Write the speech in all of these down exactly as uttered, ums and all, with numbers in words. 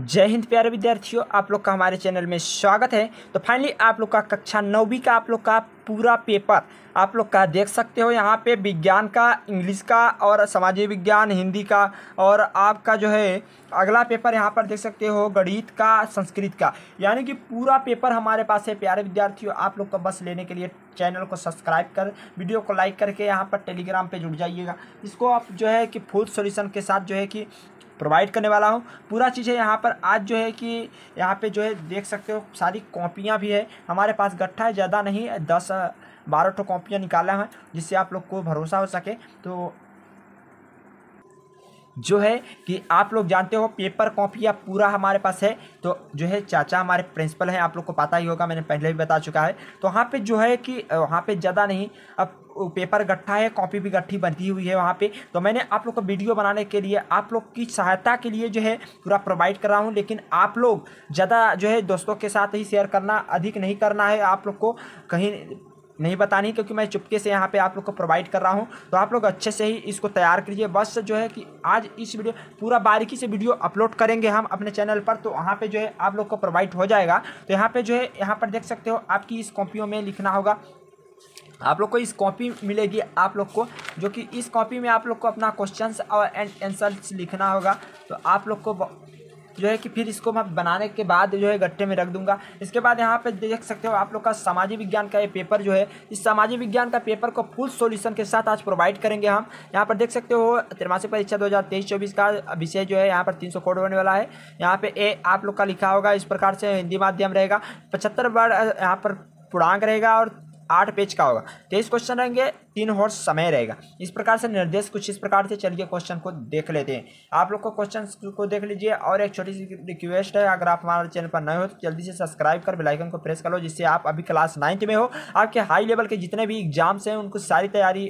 जय हिंद प्यारे विद्यार्थियों, आप लोग का हमारे चैनल में स्वागत है। तो फाइनली आप लोग का कक्षा नौवीं का आप लोग का पूरा पेपर आप लोग का देख सकते हो। यहाँ पे विज्ञान का, इंग्लिश का और सामाजिक विज्ञान, हिंदी का और आपका जो है अगला पेपर यहाँ पर देख सकते हो गणित का, संस्कृत का, यानी कि पूरा पेपर हमारे पास है। प्यारे विद्यार्थियों, आप लोग को बस लेने के लिए चैनल को सब्सक्राइब कर, वीडियो को लाइक करके यहाँ पर टेलीग्राम पर जुड़ जाइएगा। इसको आप जो है कि फुल सॉल्यूशन के साथ जो है कि प्रोवाइड करने वाला हूँ। पूरा चीज़ है यहाँ पर। आज जो है कि यहाँ पे जो है देख सकते हो सारी कॉपियाँ भी है हमारे पास। गट्ठा है, ज़्यादा नहीं, दस बारह टो कॉपियाँ निकाला है, जिससे आप लोग को भरोसा हो सके। तो जो है कि आप लोग जानते हो पेपर कॉपियाँ पूरा हमारे पास है। तो जो है चाचा हमारे प्रिंसिपल हैं, आप लोग को पता ही होगा, मैंने पहले भी बता चुका है। तो वहाँ पे जो है कि वहाँ पे ज़्यादा नहीं, अब पेपर गट्ठा है, कॉपी भी गट्ठी बंधी हुई है वहाँ पे। तो मैंने आप लोग को वीडियो बनाने के लिए, आप लोग की सहायता के लिए जो है पूरा प्रोवाइड कर रहा हूँ। लेकिन आप लोग ज़्यादा जो है दोस्तों के साथ ही शेयर करना, अधिक नहीं करना है। आप लोग को कहीं नहीं बतानी, क्योंकि मैं चुपके से यहाँ पे आप लोग को प्रोवाइड कर रहा हूँ। तो आप लोग अच्छे से ही इसको तैयार करिए। बस जो है कि आज इस वीडियो पूरा बारीकी से वीडियो अपलोड करेंगे हम अपने चैनल पर, तो वहाँ पे जो है आप लोग को प्रोवाइड हो जाएगा। तो यहाँ पे जो है यहाँ पर देख सकते हो आपकी इस कॉपियों में लिखना होगा। आप लोग को इस कॉपी मिलेगी आप लोग को, जो कि इस कॉपी में आप लोग को अपना क्वेश्चंस और आंसर्स लिखना होगा। तो आप लोग को जो है कि फिर इसको मैं बनाने के बाद जो है गट्ठे में रख दूंगा। इसके बाद यहाँ पे देख सकते हो आप लोग का सामाजिक विज्ञान का ये पेपर जो है, इस सामाजिक विज्ञान का पेपर को फुल सॉल्यूशन के साथ आज प्रोवाइड करेंगे हम। यहाँ पर देख सकते हो त्रैमासिक परीक्षा दो हज़ार तेईस चौबीस का विषय जो है यहाँ पर तीन सौ करोड़ होने वाला है। यहाँ पे ए आप लोग का लिखा होगा इस प्रकार से, हिंदी माध्यम रहेगा, पचहत्तर वर्ड यहाँ पर पूर्णांक रहेगा और आठ पेज का होगा। तेईस क्वेश्चन रहेंगे, तीन और समय रहेगा। इस प्रकार से निर्देश कुछ इस प्रकार से। चलिए क्वेश्चन को देख लेते हैं। आप लोग को क्वेश्चन को देख लीजिए। और एक छोटी सी रिक्वेस्ट है, अगर आप हमारे चैनल पर नए हो तो जल्दी से सब्सक्राइब कर बेल आइकन को प्रेस कर लो, जिससे आप अभी क्लास नाइन्थ में हो, आपके हाई लेवल के जितने भी एग्जाम्स हैं उनको सारी तैयारी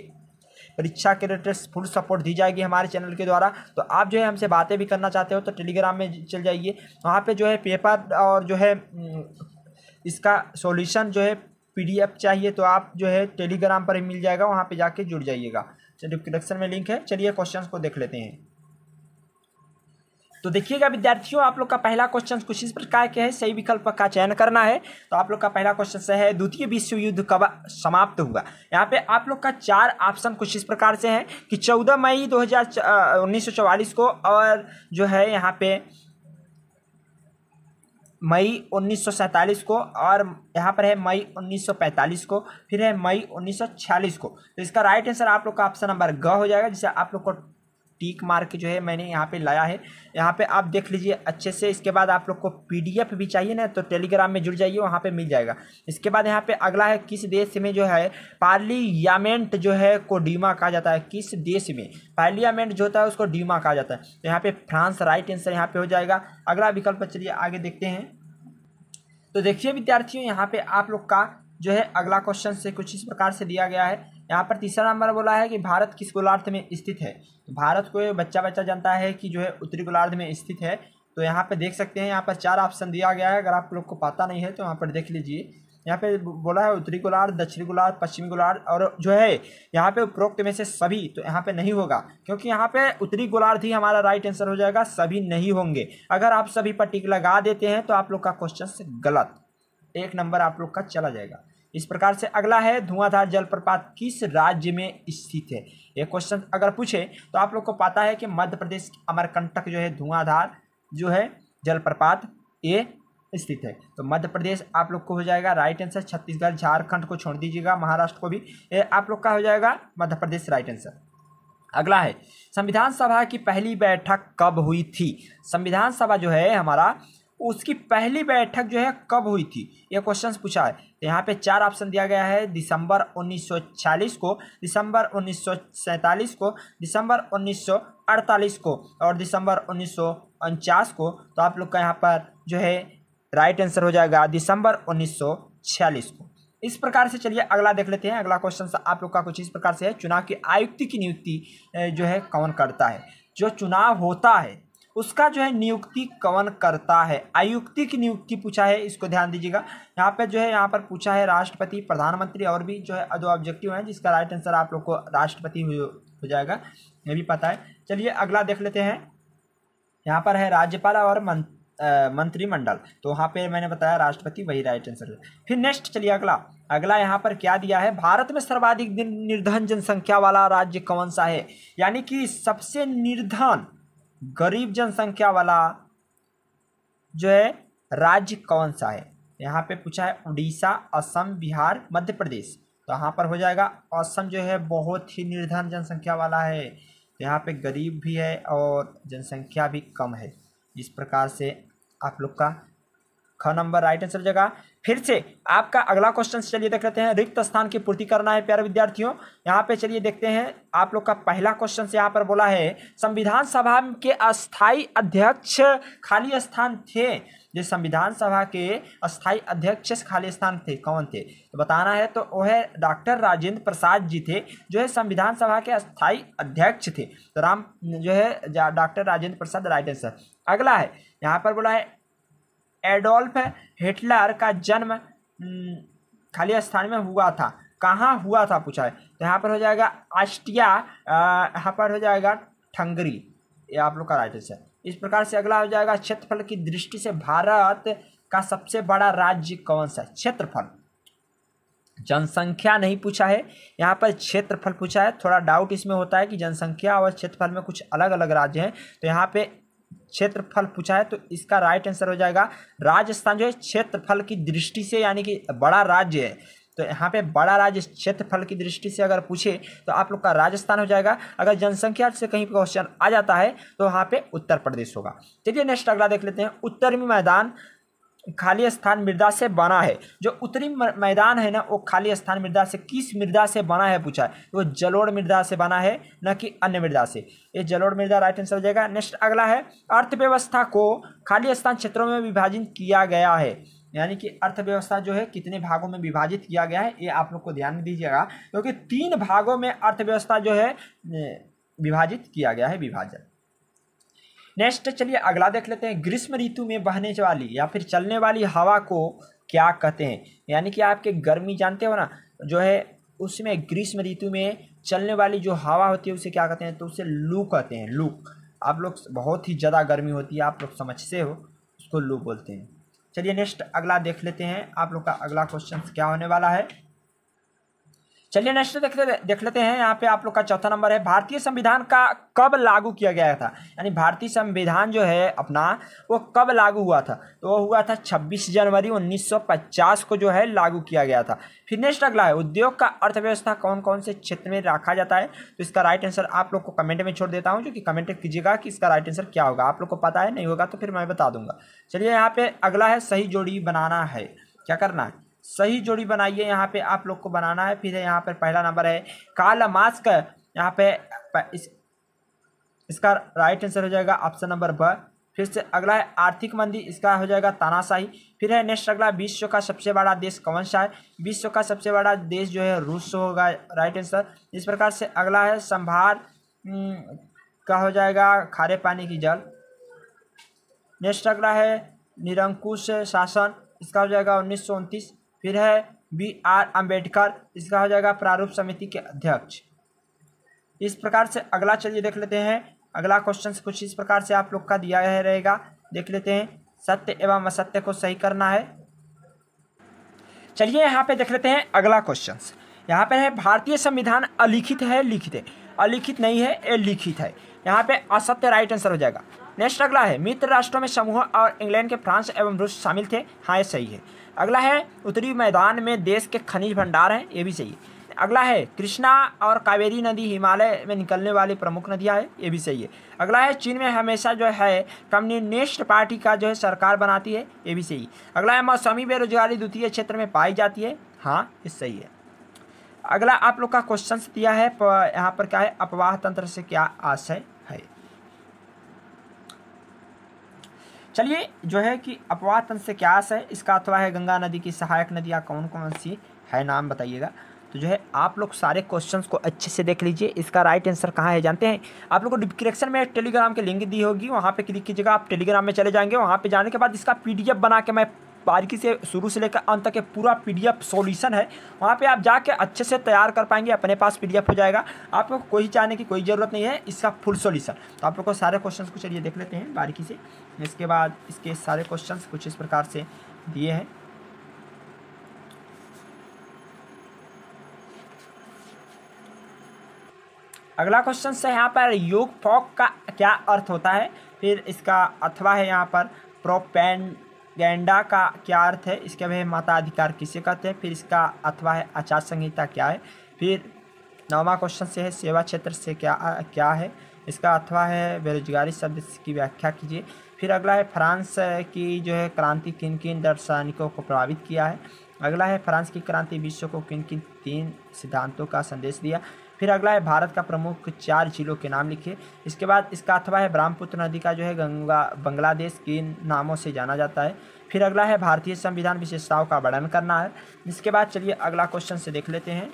परीक्षा के रिलेटेड फुल सपोर्ट दी जाएगी हमारे चैनल के द्वारा। तो आप जो है हमसे बातें भी करना चाहते हो तो टेलीग्राम में चल जाइए। वहाँ पर जो है पेपर और जो है इसका सॉल्यूशन जो है पीडीएफ चाहिए तो आप जो है टेलीग्राम पर ही मिल जाएगा, वहाँ पे जाके जुड़ जाइएगा। डिस्क्रिप्शन में लिंक है। चलिए क्वेश्चंस को देख लेते हैं। तो देखिएगा विद्यार्थियों, आप लोग का पहला क्वेश्चन कुछ इस प्रकार के है, सही विकल्प का चयन करना है। तो आप लोग का पहला क्वेश्चन से है, द्वितीय विश्व युद्ध कब समाप्त हुआ। यहाँ पे आप लोग का चार ऑप्शन कुछ इस प्रकार से हैं कि चौदह मई दो हज़ार उन्नीस सौ चौवालीस को, और जो है यहाँ पे मई उन्नीस सौ सैंतालीस को, और यहाँ पर है मई उन्नीस सौ पैंतालीस को, फिर है मई उन्नीस सौ छियालीस को। तो इसका राइट आंसर आप लोग का ऑप्शन नंबर ग हो जाएगा, जिसे आप लोग को टीक मार के जो है मैंने यहाँ पे लाया है। यहाँ पे आप देख लीजिए अच्छे से। इसके बाद आप लोग को पीडीएफ भी चाहिए ना, तो टेलीग्राम में जुड़ जाइए, वहाँ पे मिल जाएगा। इसके बाद यहाँ पे अगला है, किस देश में जो है पार्लियामेंट जो है को डीमा कहा जाता है। किस देश में पार्लियामेंट जो होता है उसको डीमा कहा जाता है। तो यहाँ पर फ्रांस राइट आंसर यहाँ पर हो जाएगा। अगला विकल्प चलिए आगे देखते हैं। तो देखिए विद्यार्थियों, यहाँ पर आप लोग का जो है अगला क्वेश्चन से कुछ इस प्रकार से दिया गया है। यहाँ पर तीसरा नंबर बोला है कि भारत किस गोलार्ध में स्थित है। तो भारत को बच्चा बच्चा जानता है कि जो है उत्तरी गोलार्ध में स्थित है। तो यहाँ पे देख सकते हैं, यहाँ पर चार ऑप्शन दिया गया है। अगर आप लोग को पता नहीं है तो यहाँ पर देख लीजिए। यहाँ पे बोला है उत्तरी गोलार्ध, दक्षिणी गोलार्ध, पश्चिमी गोलार्ध, और जो है यहाँ पे उपरोक्त में से सभी। तो यहाँ पे नहीं होगा, क्योंकि यहाँ पे उत्तरी गोलार्ध ही हमारा राइट आंसर हो जाएगा, सभी नहीं होंगे। अगर आप सभी पर टिक लगा देते हैं तो आप लोग का क्वेश्चन गलत, एक नंबर आप लोग का चला जाएगा। इस प्रकार से अगला है, धुआंधार जलप्रपात किस राज्य में स्थित है। ये क्वेश्चन अगर पूछे तो आप लोग को पता है कि मध्य प्रदेश अमरकंटक जो है धुआंधार जो है जलप्रपात ये स्थित है। तो मध्य प्रदेश आप लोग को हो जाएगा राइट आंसर। छत्तीसगढ़, झारखंड को छोड़ दीजिएगा, महाराष्ट्र को भी, ये आप लोग का हो जाएगा मध्य प्रदेश राइट आंसर। अगला है, संविधान सभा की पहली बैठक कब हुई थी। संविधान सभा जो है हमारा, उसकी पहली बैठक जो है कब हुई थी, ये क्वेश्चन पूछा है। तो यहाँ पे चार ऑप्शन दिया गया है, दिसंबर उन्नीस सौ छियालीस को, दिसंबर उन्नीस सौ सैंतालीस को, दिसंबर उन्नीस सौ अड़तालीस को, और दिसंबर उन्नीस सौ उनचास को। तो आप लोग का यहाँ पर जो है राइट आंसर हो जाएगा दिसंबर उन्नीस सौ छियालीस को। इस प्रकार से चलिए अगला देख लेते हैं। अगला क्वेश्चन आप लोग का कुछ इस प्रकार से है, चुनाव के आयुक्त की नियुक्ति जो है कौन करता है। जो चुनाव होता है उसका जो है नियुक्ति कौन करता है, आयुक्ति की नियुक्ति पूछा है, इसको ध्यान दीजिएगा। यहाँ पे जो है यहाँ पर पूछा है राष्ट्रपति, प्रधानमंत्री, और भी जो है दो ऑब्जेक्टिव हैं, जिसका राइट आंसर आप लोग को राष्ट्रपति हो जाएगा, ये भी पता है। चलिए अगला देख लेते हैं। यहाँ पर है राज्यपाल और मंत्रिमंडल, तो वहाँ पे मैंने बताया राष्ट्रपति वही राइट आंसर है। फिर नेक्स्ट चलिए अगला अगला यहाँ पर क्या दिया है, भारत में सर्वाधिक निर्धन जनसंख्या वाला राज्य कौन सा है, यानी कि सबसे निर्धन गरीब जनसंख्या वाला जो है राज्य कौन सा है। यहाँ पे पूछा है उड़ीसा, असम, बिहार, मध्य प्रदेश, तो यहाँ पर हो जाएगा असम जो है बहुत ही निर्धन जनसंख्या वाला है, तो यहाँ पे गरीब भी है और जनसंख्या भी कम है। इस प्रकार से आप लोग का ख नंबर राइट आंसर हो जाएगा। फिर से आपका अगला क्वेश्चन चलिए देख लेते हैं, रिक्त स्थान की पूर्ति करना है प्यारे विद्यार्थियों। यहाँ पे चलिए देखते हैं आप लोग का पहला क्वेश्चन यहाँ पर बोला है संविधान सभा के अस्थाई अध्यक्ष खाली स्थान थे, जो संविधान सभा के अस्थाई अध्यक्ष खाली स्थान थे कौन थे, तो बताना है, तो वो है डॉक्टर राजेंद्र प्रसाद जी थे जो है संविधान सभा के अस्थाई अध्यक्ष थे, तो राम जो है doctor Rajendra Prasad right answer. अगला है यहाँ पर बोला है एडोल्फ हिटलर का जन्म खाली स्थान में हुआ था, कहाँ हुआ था पूछा है, तो यहाँ पर हो जाएगा ऑस्ट्रिया, यहाँ पर हो जाएगा हंगरी, ये आप लोग का राइट आंसर। इस प्रकार से अगला हो जाएगा क्षेत्रफल की दृष्टि से भारत का सबसे बड़ा राज्य कौन सा, क्षेत्रफल, जनसंख्या नहीं पूछा है, यहाँ पर क्षेत्रफल पूछा है। थोड़ा डाउट इसमें होता है कि जनसंख्या और क्षेत्रफल में कुछ अलग अलग राज्य हैं, तो यहाँ पे क्षेत्रफल पूछा है, तो इसका राइट आंसर हो जाएगा राजस्थान जो है क्षेत्रफल की दृष्टि से यानी कि बड़ा राज्य है, तो यहाँ पे बड़ा राज्य क्षेत्रफल की दृष्टि से अगर पूछे तो आप लोग का राजस्थान हो जाएगा। अगर जनसंख्या से कहीं क्वेश्चन आ जाता है तो वहाँ पे उत्तर प्रदेश होगा। चलिए नेक्स्ट अगला देख लेते हैं, उत्तरी मैदान खाली स्थान मृदा से बना है, जो उत्तरी मैदान है ना वो खाली स्थान मृदा से किस मृदा से बना है पूछा है, वो जलोढ़ मृदा से बना है न कि अन्य मृदा से, ये जलोढ़ मृदा राइट आंसर हो जाएगा। नेक्स्ट अगला है अर्थव्यवस्था को खाली स्थान क्षेत्रों में विभाजित किया गया है, यानी कि अर्थव्यवस्था जो है कितने भागों में विभाजित किया गया है, ये आप लोग को ध्यान दीजिएगा, क्योंकि तीन भागों में अर्थव्यवस्था जो है विभाजित किया गया है, विभाजन। नेक्स्ट चलिए अगला देख लेते हैं, ग्रीष्म ऋतु में बहने वाली या फिर चलने वाली हवा को क्या कहते हैं, यानी कि आपके गर्मी जानते हो ना जो है, उसमें ग्रीष्म ऋतु में चलने वाली जो हवा होती है उसे क्या कहते हैं, तो उसे लू कहते हैं, लू। आप लोग बहुत ही ज़्यादा गर्मी होती है, आप लोग समझते हो, उसको लू बोलते हैं। चलिए नेक्स्ट अगला देख लेते हैं, आप लोग का अगला क्वेश्चन क्या होने वाला है। चलिए नेक्स्ट देख देख लेते हैं, यहाँ पे आप लोग का चौथा नंबर है, भारतीय संविधान का कब लागू किया गया था, यानी भारतीय संविधान जो है अपना वो कब लागू हुआ था, तो वो हुआ था छब्बीस जनवरी उन्नीस सौ पचास को जो है लागू किया गया था। फिर नेक्स्ट अगला है, उद्योग का अर्थव्यवस्था कौन कौन से क्षेत्र में रखा जाता है, तो इसका राइट आंसर आप लोग को कमेंट में छोड़ देता हूँ, जो कि कमेंट कीजिएगा कि इसका राइट आंसर क्या होगा, आप लोग को पता है, नहीं होगा तो फिर मैं बता दूंगा। चलिए यहाँ पे अगला है, सही जोड़ी बनाना है, क्या करना है, सही जोड़ी बनाइए, यहाँ पे आप लोग को बनाना है। फिर यहाँ पर पहला नंबर है कार्ल मार्क्स, यहाँ पे इस, इसका राइट आंसर हो जाएगा ऑप्शन नंबर ब। फिर से अगला है आर्थिक मंदी, इसका हो जाएगा तानाशाही। फिर है नेक्स्ट अगला, विश्व का सबसे बड़ा देश कौन सा है, विश्व का सबसे बड़ा देश जो है रूस होगा राइट आंसर। इस प्रकार से अगला है, संभार का हो जाएगा खारे पानी की जल। नेक्स्ट अगला है निरंकुश शासन, इसका हो जाएगा उन्नीस सौ उनतीस। फिर है बी आर अम्बेडकर, इसका हो जाएगा प्रारूप समिति के अध्यक्ष। इस प्रकार से अगला चलिए देख लेते हैं, अगला क्वेश्चन कुछ इस प्रकार से आप लोग का दिया है रहेगा, देख लेते हैं, सत्य एवं असत्य को सही करना है। चलिए यहाँ पे देख लेते हैं अगला क्वेश्चन, यहाँ पे है भारतीय संविधान अलिखित है, लिखित है, अलिखित नहीं है, ये लिखित है, यहाँ पे असत्य राइट आंसर हो जाएगा। नेक्स्ट अगला है, मित्र राष्ट्रों में समूह और इंग्लैंड के फ्रांस एवं रूस शामिल थे, हाँ ये सही है। अगला है, उत्तरी मैदान में देश के खनिज भंडार हैं, ये भी सही है। अगला है, कृष्णा और कावेरी नदी हिमालय में निकलने वाली प्रमुख नदियाँ है, ये भी सही है। अगला है, चीन में हमेशा जो है कम्युनिस्ट पार्टी का जो है सरकार बनाती है, ये भी सही है। अगला है, मौसमी बेरोजगारी द्वितीय क्षेत्र में पाई जाती है, हाँ ये सही है। अगला आप लोग का क्वेश्चन दिया है, यहाँ पर क्या है, अपवाह तंत्र से क्या आशय है। चलिए जो है कि अपवाह तंत्र से क्या आशय है, इसका अथवा है गंगा नदी की सहायक नदियाँ कौन कौन सी है, नाम बताइएगा। तो जो है आप लोग सारे क्वेश्चंस को अच्छे से देख लीजिए, इसका राइट आंसर कहाँ है जानते हैं। आप लोग को डिस्क्रिप्शन में टेलीग्राम की लिंक दी होगी, वहाँ पर क्लिक कीजिएगा, आप टेलीग्राम में चले जाएंगे, वहाँ पर जाने के बाद इसका पी डी एफ बना के मैं बारीकी से शुरू से लेकर अंत तक के पूरा पीडीएफ सॉल्यूशन है, वहाँ पे आप जाके अच्छे से तैयार कर पाएंगे, अपने पास पीडीएफ हो जाएगा, आप लोग को कोई जाने की कोई ज़रूरत नहीं है, इसका फुल सॉल्यूशन। तो आप लोग को सारे क्वेश्चन को चलिए देख लेते हैं बारीकी से। इसके बाद इसके सारे क्वेश्चन कुछ इस प्रकार से दिए हैं। अगला क्वेश्चन है यहाँ पर योग फॉक का क्या अर्थ होता है, फिर इसका अथवा है यहाँ पर प्रोपेगेंडा का क्या अर्थ है, इसके बाद मताधिकार किसे कहते हैं, फिर इसका अथवा है आचार संहिता क्या है, फिर नौवां क्वेश्चन से है सेवा क्षेत्र से क्या क्या है, इसका अथवा है बेरोजगारी शब्द की व्याख्या कीजिए। फिर अगला है फ्रांस की जो है क्रांति किन किन दार्शनिकों को प्रभावित किया है, अगला है फ्रांस की क्रांति विश्व को किन किन तीन सिद्धांतों का संदेश दिया। फिर अगला है भारत का प्रमुख चार जिलों के नाम लिखिए। इसके बाद इसका अथवा है ब्रह्मपुत्र नदी का जो है गंगा बांग्लादेश के नामों से जाना जाता है। फिर अगला है भारतीय संविधान विशेषताओं का वर्णन करना है। इसके बाद चलिए अगला क्वेश्चन से देख लेते हैं।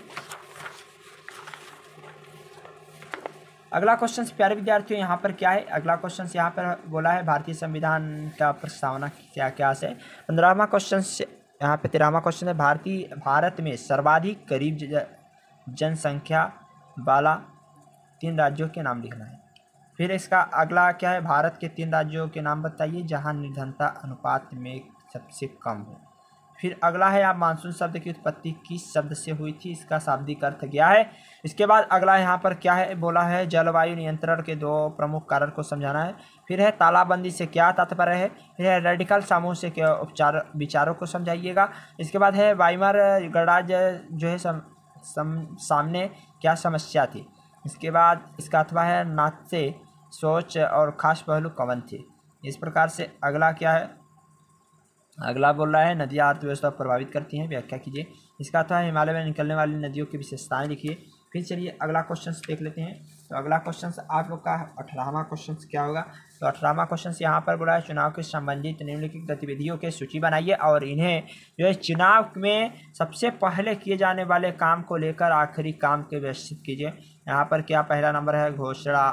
अगला क्वेश्चन प्यारे विद्यार्थियों यहाँ पर क्या है, अगला क्वेश्चन यहाँ पर बोला है भारतीय संविधान का प्रस्तावना क्या क्या है। पंद्रहवां क्वेश्चन यहाँ पर तेरहवां क्वेश्चन है भारतीय भारत में सर्वाधिक गरीब जनसंख्या वाला तीन राज्यों के नाम लिखना है। फिर इसका अगला क्या है, भारत के तीन राज्यों के नाम बताइए जहां निर्धनता अनुपात में सबसे कम हो। फिर अगला है आप मानसून शब्द की उत्पत्ति किस शब्द से हुई थी, इसका शाब्दिक अर्थ क्या है। इसके बाद अगला यहाँ पर क्या है, बोला है जलवायु नियंत्रण के दो प्रमुख कारण को समझाना है। फिर है तालाबंदी से क्या तात्पर्य है, फिर है रेडिकल समूह से क्या उपचार विचारों को समझाइएगा। इसके बाद है वाइमर गणराज्य जो है सम, सम, सामने क्या समस्या थी। इसके बाद इसका अथवा है नाते सोच और खास पहलू कवन थे। इस प्रकार से अगला क्या है, अगला बोल रहा है नदियाँ अर्थव्यवस्था को प्रभावित करती हैं, व्याख्या कीजिए। इसका अथवा है हिमालय में निकलने वाली नदियों की विशेषताएं लिखिए। फिर चलिए अगला क्वेश्चन देख लेते हैं। तो अगला क्वेश्चन आप लोग का अठारहवां क्वेश्चन क्या होगा, तो अठारहवां क्वेश्चन यहाँ पर बोला है चुनाव के संबंधित निम्नलिखित गतिविधियों की सूची बनाइए और इन्हें जो है चुनाव में सबसे पहले किए जाने वाले काम को लेकर आखिरी काम के व्यवस्थित कीजिए। यहाँ पर क्या पहला नंबर है घोषणा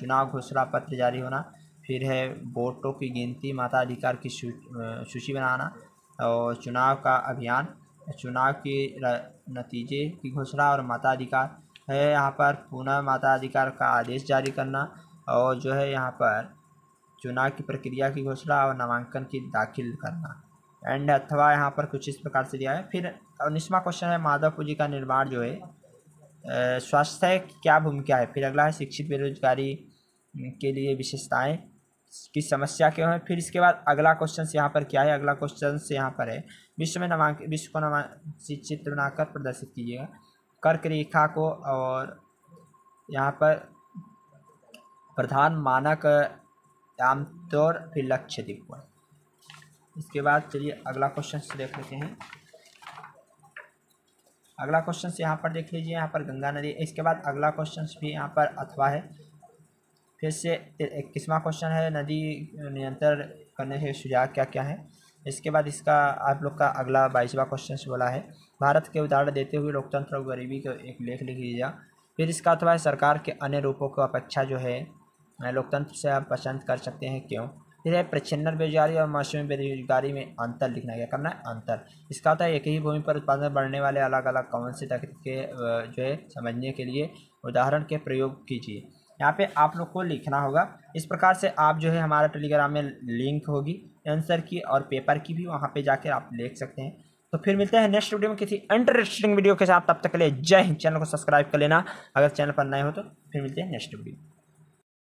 चुनाव घोषणा पत्र जारी होना, फिर है वोटों की गिनती, मताधिकार की सूची बनाना और चुनाव का अभियान, चुनाव के नतीजे की घोषणा और मताधिकार है यहाँ पर पुनः मताधिकार का आदेश जारी करना और जो है यहाँ पर चुनाव की प्रक्रिया की घोषणा और नामांकन की दाखिल करना एंड अथवा यहाँ पर कुछ इस प्रकार से दिया है। फिर उन्नीसवां क्वेश्चन है माधव पूंजी का निर्माण जो है स्वास्थ्य की क्या भूमिका है। फिर अगला है शिक्षित बेरोजगारी के लिए विशेषताएं की समस्या क्यों है। फिर इसके बाद अगला क्वेश्चन यहाँ पर क्या है, अगला क्वेश्चन से यहाँ पर है विश्व में नामांकित विश्व को नामांकित चित्र बनाकर प्रदर्शित कीजिएगा, कर्क रेखा को और यहाँ पर प्रधान मानक आमतौर फिर लक्ष्य द्वीप पर। इसके बाद चलिए अगला क्वेश्चन देख लेते हैं। अगला क्वेश्चन यहाँ पर देख लीजिए, यहाँ पर गंगा नदी। इसके बाद अगला क्वेश्चन भी यहाँ पर अथवा है। फिर से इक्कीसवां क्वेश्चन है नदी नियंत्रण करने के सुझाव क्या क्या है। इसके बाद इसका आप लोग का अगला बाईसवां क्वेश्चन बोला है भारत के उदाहरण देते हुए लोकतंत्र और गरीबी का एक लेख लिखिएगा। फिर इसका अथवा है सरकार के अन्य रूपों को अपेक्षा जो है लोकतंत्र से आप पसंद कर सकते हैं क्यों। फिर है प्रच्छन्न बेरोजगारी और मौसमी बेरोजगारी में अंतर लिखना, क्या करना है अंतर। इसका होता है एक ही भूमि पर उत्पादन बढ़ने वाले अलग अलग कौन से तकनीक के जो है समझने के लिए उदाहरण के प्रयोग कीजिए। यहाँ पे आप लोग को लिखना होगा। इस प्रकार से आप जो है हमारा टेलीग्राम में लिंक होगी आंसर की और पेपर की भी, वहाँ पर जाकर आप देख सकते हैं। तो फिर मिलते हैं नेक्स्ट वीडियो में किसी इंटरेस्टिंग वीडियो के साथ, तब तक के लिए जय हिंद। चैनल को सब्सक्राइब कर लेना अगर चैनल पर नए हो तो। फिर मिलते हैं नेक्स्ट वीडियो।